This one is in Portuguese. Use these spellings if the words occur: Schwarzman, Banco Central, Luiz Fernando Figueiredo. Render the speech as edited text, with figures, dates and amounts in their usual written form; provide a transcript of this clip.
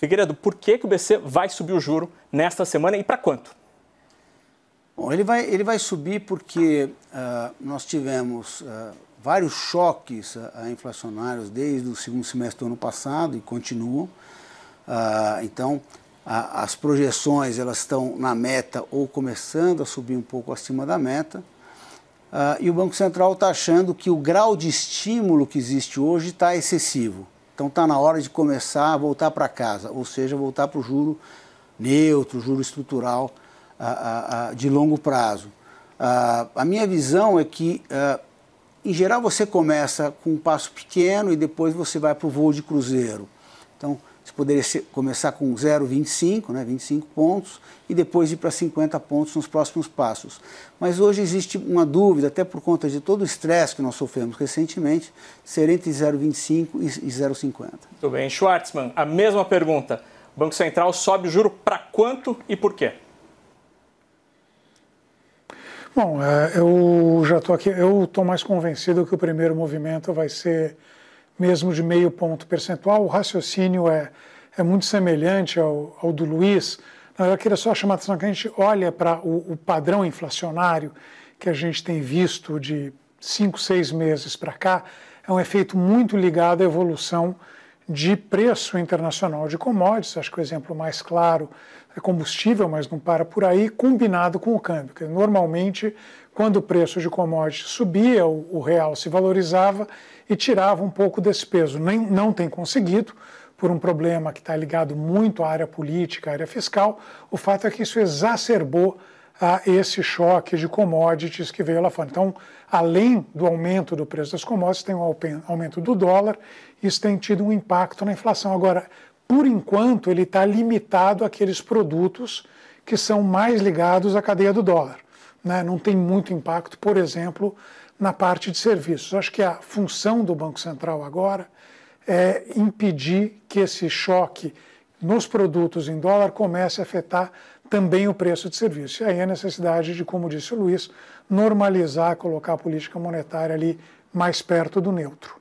Figueiredo, por que o BC vai subir o juro nesta semana e para quanto? Bom, ele vai subir porque nós tivemos vários choques inflacionários desde o segundo semestre do ano passado e continuam. Então, as projeções elas estão na meta ou começando a subir um pouco acima da meta. E o Banco Central está achando que o grau de estímulo que existe hoje está excessivo. Então está na hora de começar a voltar para casa, ou seja, voltar para o juro neutro, juro estrutural de longo prazo. A minha visão é que, em geral, você começa com um passo pequeno e depois você vai para o voo de cruzeiro. Então, você poderia começar com 0,25, né, 25 pontos, e depois ir para 50 pontos nos próximos passos. Mas hoje existe uma dúvida, até por conta de todo o estresse que nós sofremos recentemente, ser entre 0,25 e 0,50. Muito bem. Schwarzman, a mesma pergunta. O Banco Central sobe o juro para quanto e por quê? Bom, eu já estou aqui, eu estou mais convencido que o primeiro movimento vai ser mesmo de 0,5 ponto percentual. O raciocínio é muito semelhante ao do Luiz. Eu queria só chamar a atenção que a gente olha para o padrão inflacionário que a gente tem visto de 5, 6 meses para cá. É um efeito muito ligado à evolução de preço internacional de commodities, acho que o exemplo mais claro é combustível, mas não para por aí, combinado com o câmbio. Porque normalmente, quando o preço de commodities subia, o real se valorizava e tirava um pouco desse peso. Não tem conseguido, por um problema que está ligado muito à área política, à área fiscal. O fato é que isso exacerbou a esse choque de commodities que veio lá fora. Então, além do aumento do preço das commodities, tem um aumento do dólar, isso tem tido um impacto na inflação. Agora, por enquanto, ele está limitado àqueles produtos que são mais ligados à cadeia do dólar, né? Não tem muito impacto, por exemplo, na parte de serviços. Acho que a função do Banco Central agora é impedir que esse choque nos produtos em dólar comece a afetar também o preço de serviço. E aí a necessidade de, como disse o Luiz, normalizar, colocar a política monetária ali mais perto do neutro.